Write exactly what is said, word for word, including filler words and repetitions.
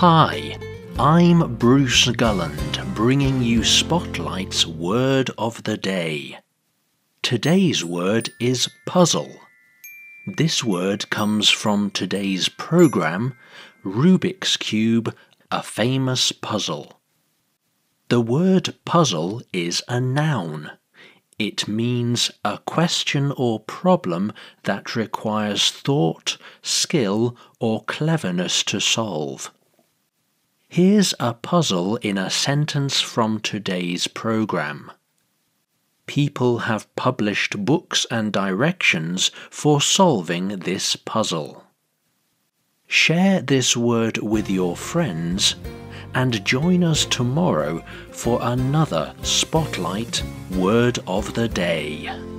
Hi, I'm Bruce Gulland, bringing you Spotlight's Word of the Day. Today's word is puzzle. This word comes from today's program, Rubik's Cube, a famous puzzle. The word puzzle is a noun. It means a question or problem that requires thought, skill, or cleverness to solve. Here's a puzzle in a sentence from today's program. People have published books and directions for solving this puzzle. Share this word with your friends and join us tomorrow for another Spotlight Word of the Day.